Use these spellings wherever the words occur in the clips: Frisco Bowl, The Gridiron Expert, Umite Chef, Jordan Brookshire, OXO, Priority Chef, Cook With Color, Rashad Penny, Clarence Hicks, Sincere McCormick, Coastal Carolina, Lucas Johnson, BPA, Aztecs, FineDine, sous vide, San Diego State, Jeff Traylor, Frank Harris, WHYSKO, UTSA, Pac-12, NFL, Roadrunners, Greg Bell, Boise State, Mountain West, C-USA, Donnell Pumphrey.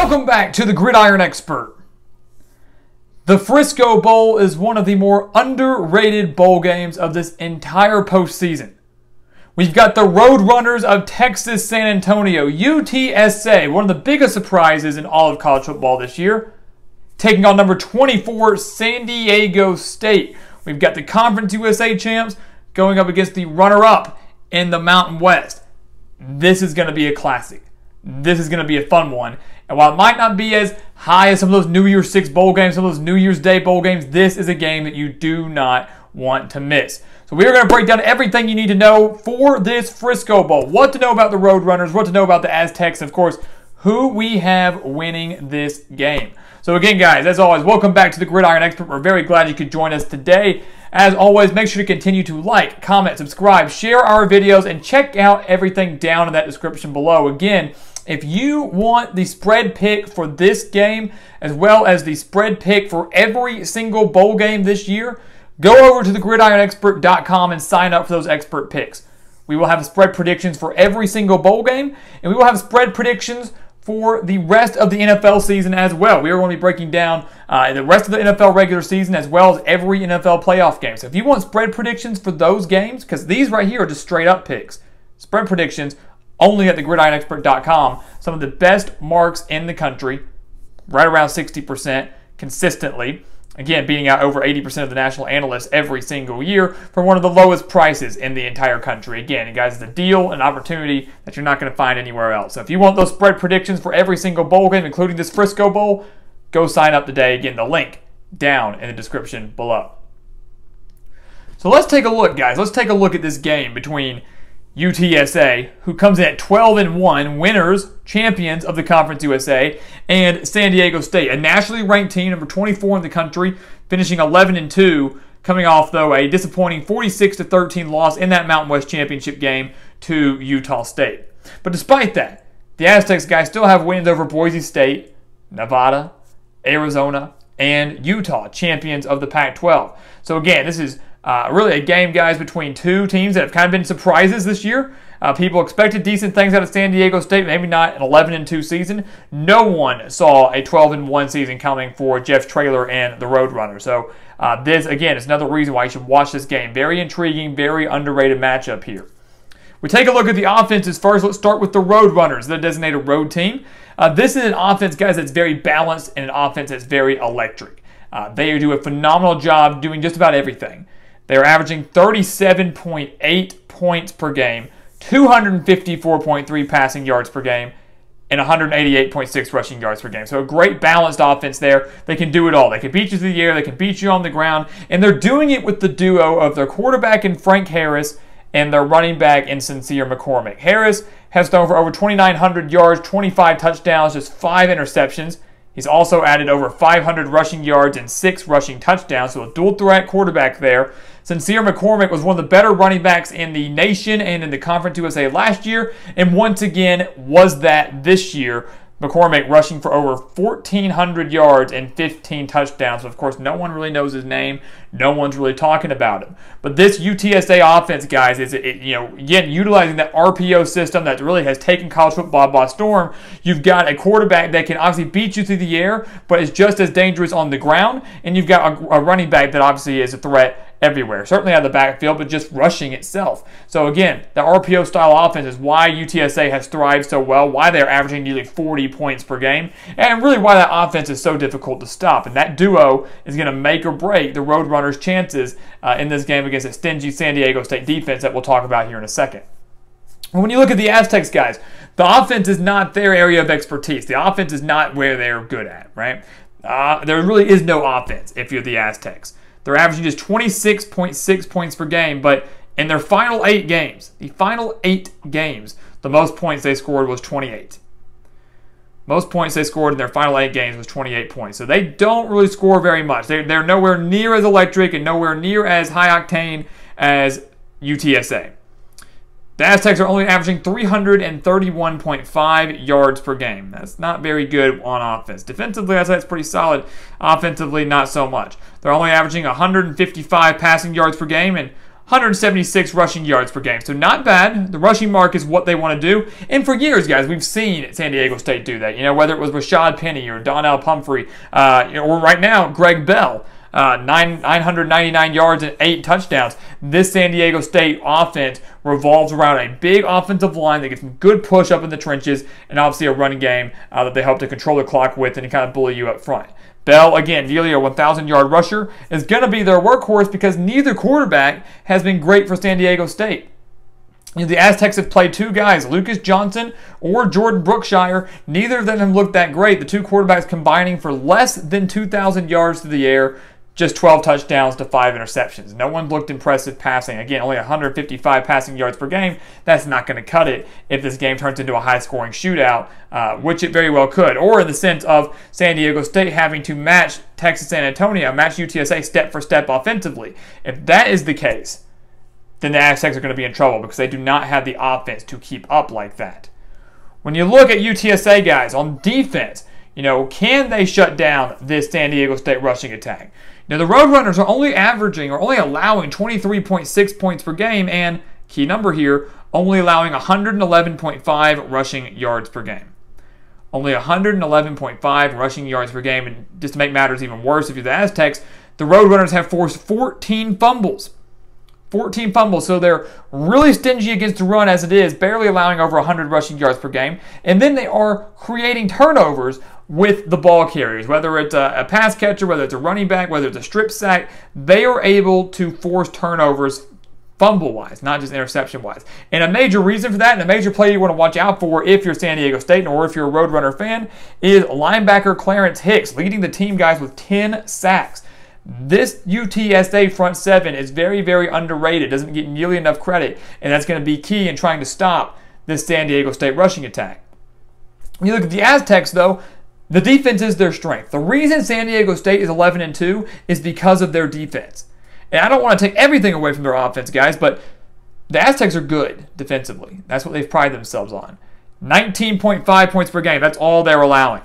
Welcome back to The Gridiron Expert. The Frisco Bowl is one of the more underrated bowl games of this entire postseason. We've got the Roadrunners of Texas San Antonio, UTSA, one of the biggest surprises in all of college football this year, taking on number 24, San Diego State. We've got the Conference USA champs going up against the runner-up in the Mountain West. This is going to be a classic. This is going to be a fun one. And while it might not be as high as some of those New Year's 6 bowl games, some of those New Year's Day bowl games, this is a game that you do not want to miss. So we are going to break down everything you need to know for this Frisco Bowl. What to know about the Roadrunners, what to know about the Aztecs, and of course, who we have winning this game. So again, guys, as always, welcome back to The Gridiron Expert. We're very glad you could join us today. As always, make sure to continue to like, comment, subscribe, share our videos, and check out everything down in that description below. Again, if you want the spread pick for this game, as well as the spread pick for every single bowl game this year, go over to thegridironexpert.com and sign up for those expert picks. We will have spread predictions for every single bowl game, and we will have spread predictions for the rest of the NFL season as well. We are going to be breaking down the rest of the NFL regular season as well as every NFL playoff game. So if you want spread predictions for those games, because these right here are just straight up picks, spread predictions only at thegridironexpert.com. Some of the best marks in the country, right around 60% consistently. Again, beating out over 80% of the national analysts every single year for one of the lowest prices in the entire country. Again, guys, it's a deal, an opportunity that you're not going to find anywhere else. So if you want those spread predictions for every single bowl game, including this Frisco Bowl, go sign up today. Again, the link down in the description below. So let's take a look, guys. Let's take a look at this game between UTSA, who comes in at 12-1, winners, champions of the Conference USA, and San Diego State, a nationally ranked team, number 24 in the country, finishing 11-2, coming off, though, a disappointing 46-13 loss in that Mountain West Championship game to Utah State. But despite that, the Aztecs, guys, still have wins over Boise State, Nevada, Arizona, and Utah, champions of the Pac-12. So, again, this is really a game, guys, between two teams that have kind of been surprises this year. People expected decent things out of San Diego State, maybe not an 11-2 season. No one saw a 12-1 season coming for Jeff Traylor and the Roadrunner. So this, again, is another reason why you should watch this game. Very intriguing, very underrated matchup here. We take a look at the offenses first. Let's start with the Roadrunners, the designated road team. This is an offense, guys, that's very balanced and an offense that's very electric. They do a phenomenal job doing just about everything. They're averaging 37.8 points per game, 254.3 passing yards per game, and 188.6 rushing yards per game. So a great balanced offense there. They can do it all. They can beat you through the air. They can beat you on the ground. And they're doing it with the duo of their quarterback in Frank Harris and their running back in Sincere McCormick. Harris has thrown for over 2,900 yards, 25 touchdowns, just 5 interceptions. He's also added over 500 rushing yards and 6 rushing touchdowns, so a dual-threat quarterback there. Sincere McCormick was one of the better running backs in the nation and in the Conference USA last year, and once again was that this year. McCormick rushing for over 1,400 yards and 15 touchdowns. Of course, no one really knows his name. No one's really talking about him. But this UTSA offense, guys, is again utilizing that RPO system that really has taken college football by storm. You've got a quarterback that can obviously beat you through the air, but is just as dangerous on the ground. And you've got a running back that obviously is a threat everywhere, certainly out of the backfield, but just rushing itself. So again, the RPO style offense is why UTSA has thrived so well, why they're averaging nearly 40 points per game, and really why that offense is so difficult to stop. And that duo is going to make or break the Roadrunners' chances in this game against a stingy San Diego State defense that we'll talk about here in a second. When you look at the Aztecs, guys, the offense is not their area of expertise. The offense is not where they're good at, right? There really is no offense if you're the Aztecs. They're averaging just 26.6 points per game, but in their final 8 games, the most points they scored was 28. Most points they scored in their final 8 games was 28 points. So they don't really score very much. They're nowhere near as electric and nowhere near as high-octane as UTSA. The Aztecs are only averaging 331.5 yards per game. That's not very good on offense. Defensively, I'd say it's pretty solid. Offensively, not so much. They're only averaging 155 passing yards per game and 176 rushing yards per game. So not bad. The rushing mark is what they want to do. And for years, guys, we've seen San Diego State do that. You know, whether it was Rashad Penny or Donnell Pumphrey, or right now, Greg Bell. 999 yards and 8 touchdowns. This San Diego State offense revolves around a big offensive line that gets some good push up in the trenches, and obviously a running game that they help to control the clock with and kind of bully you up front. Bell, again, nearly a 1,000-yard rusher, is going to be their workhorse because neither quarterback has been great for San Diego State. The Aztecs have played two guys, Lucas Johnson or Jordan Brookshire. Neither of them have looked that great. The two quarterbacks combining for less than 2,000 yards through the air, just 12 touchdowns to 5 interceptions. No one looked impressive passing. Again, only 155 passing yards per game. That's not going to cut it if this game turns into a high-scoring shootout, which it very well could. Or in the sense of San Diego State having to match Texas San Antonio, match UTSA step-for-step offensively. If that is the case, then the Aztecs are going to be in trouble because they do not have the offense to keep up like that. When you look at UTSA guys on defense, you know, can they shut down this San Diego State rushing attack? Now, the Roadrunners are only averaging or only allowing 23.6 points per game and, key number here, only allowing 111.5 rushing yards per game. Only 111.5 rushing yards per game, and just to make matters even worse if you're the Aztecs, the Roadrunners have forced 14 fumbles. 14 fumbles, so they're really stingy against the run as it is, barely allowing over 100 rushing yards per game. And then they are creating turnovers with the ball carriers, whether it's a pass catcher, whether it's a running back, whether it's a strip sack. They are able to force turnovers fumble-wise, not just interception-wise. And a major reason for that, and a major play you want to watch out for if you're San Diego State or if you're a Roadrunner fan, is linebacker Clarence Hicks, leading the team, guys, with 10 sacks. This UTSA front seven is very, very underrated. Doesn't get nearly enough credit, and that's going to be key in trying to stop this San Diego State rushing attack. When you look at the Aztecs, though, the defense is their strength. The reason San Diego State is 11-2 is because of their defense. And I don't want to take everything away from their offense, guys, but the Aztecs are good defensively. That's what they've prided themselves on. 19.5 points per game. That's all they're allowing.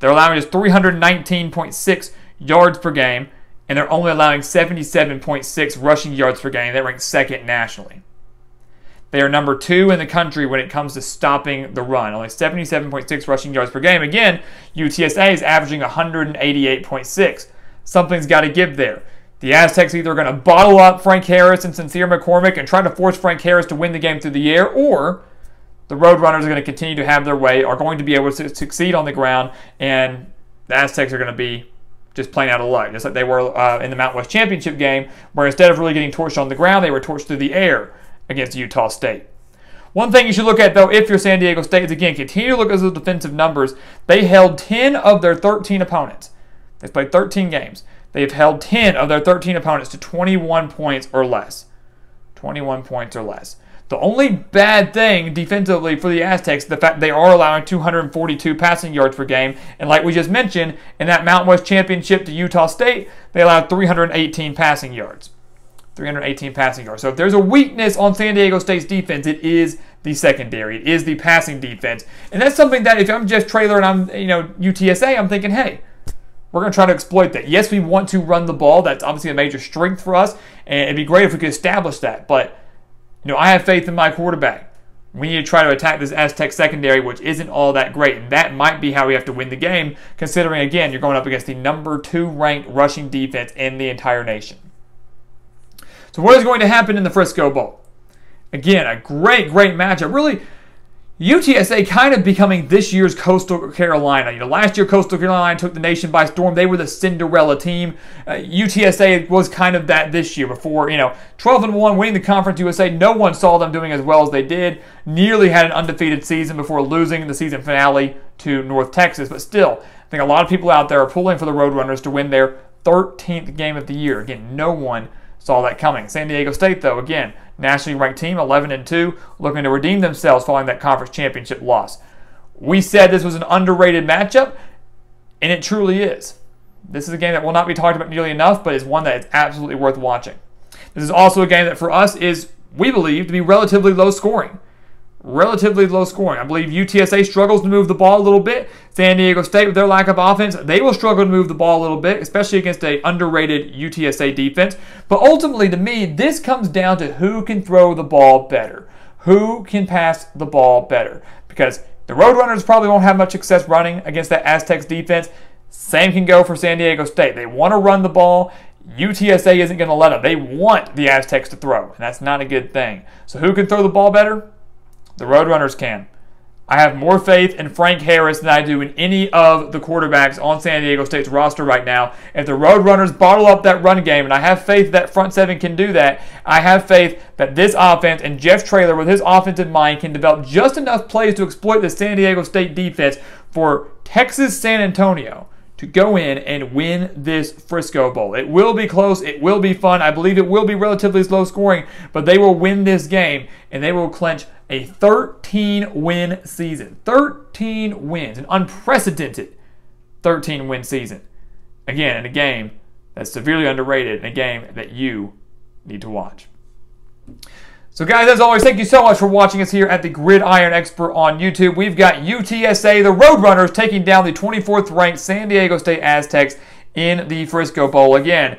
They're allowing just 319.6 yards per game. And they're only allowing 77.6 rushing yards per game. They rank second nationally. They are number 2 in the country when it comes to stopping the run. Only 77.6 rushing yards per game. Again, UTSA is averaging 188.6. Something's got to give there. The Aztecs either are going to bottle up Frank Harris and Sincere McCormick and try to force Frank Harris to win the game through the air, or the Roadrunners are going to continue to have their way, are going to be able to succeed on the ground, and the Aztecs are going to be just plain out of luck, just like they were in the Mountain West Championship game, where instead of really getting torched on the ground, they were torched through the air against Utah State. One thing you should look at, though, if you're San Diego State is, again, continue to look at those defensive numbers. They held 10 of their 13 opponents. They've played 13 games. They have held 10 of their 13 opponents to 21 points or less. 21 points or less. The only bad thing defensively for the Aztecs is the fact they are allowing 242 passing yards per game. And like we just mentioned, in that Mountain West Championship to Utah State, they allowed 318 passing yards. 318 passing yards. So if there's a weakness on San Diego State's defense, it is the secondary. It is the passing defense. And that's something that if I'm Jeff Traylor and I'm, you know, UTSA, I'm thinking, hey, we're going to try to exploit that. Yes, we want to run the ball. That's obviously a major strength for us. And it'd be great if we could establish that. But you know, I have faith in my quarterback. We need to try to attack this Aztec secondary, which isn't all that great. And that might be how we have to win the game, considering, again, you're going up against the number 2 ranked rushing defense in the entire nation. So what is going to happen in the Frisco Bowl? Again, a great, great matchup. Really, UTSA kind of becoming this year's Coastal Carolina. You know, last year Coastal Carolina took the nation by storm. They were the Cinderella team. UTSA was kind of that this year before, you know, 12-1 winning the Conference USA. No one saw them doing as well as they did. Nearly had an undefeated season before losing the season finale to North Texas. But still, I think a lot of people out there are pulling for the Roadrunners to win their 13th game of the year. Again, no one saw that coming. San Diego State, though, again, nationally ranked team, 11-2, looking to redeem themselves following that conference championship loss. We said this was an underrated matchup, and it truly is. This is a game that will not be talked about nearly enough, but is one that is absolutely worth watching. This is also a game that for us is, we believe, to be relatively low scoring. relatively low scoring. I believe UTSA struggles to move the ball a little bit. San Diego State, with their lack of offense, they will struggle to move the ball a little bit, especially against an underrated UTSA defense. But ultimately, to me, this comes down to who can throw the ball better, who can pass the ball better. Because the Roadrunners probably won't have much success running against that Aztecs defense. Same can go for San Diego State. They want to run the ball. UTSA isn't going to let them. They want the Aztecs to throw, and that's not a good thing. So who can throw the ball better? The Roadrunners can. I have more faith in Frank Harris than I do in any of the quarterbacks on San Diego State's roster right now. If the Roadrunners bottle up that run game, and I have faith that front seven can do that, I have faith that this offense and Jeff Traylor with his offensive mind can develop just enough plays to exploit the San Diego State defense for Texas San Antonio to go in and win this Frisco Bowl. It will be close. It will be fun. I believe it will be relatively low scoring, but they will win this game, and they will clinch a 13-win season. 13 wins, an unprecedented 13-win season. Again, in a game that's severely underrated, in a game that you need to watch. So guys, as always, thank you so much for watching us here at the Gridiron Expert on YouTube. We've got UTSA, the Roadrunners, taking down the 24th-ranked San Diego State Aztecs in the Frisco Bowl. Again,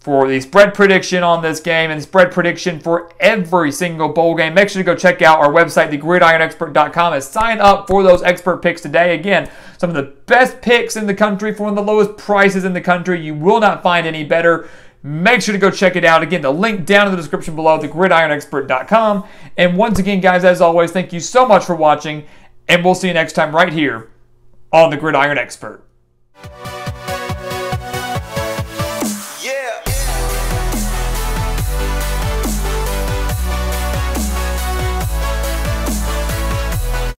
for the spread prediction on this game and spread prediction for every single bowl game, make sure to go check out our website, thegridironexpert.com, and sign up for those expert picks today. Again, some of the best picks in the country for one of the lowest prices in the country. You will not find any better. Make sure to go check it out. Again, the link down in the description below, thegridironexpert.com. And once again, guys, as always, thank you so much for watching, and we'll see you next time right here on The Gridiron Expert.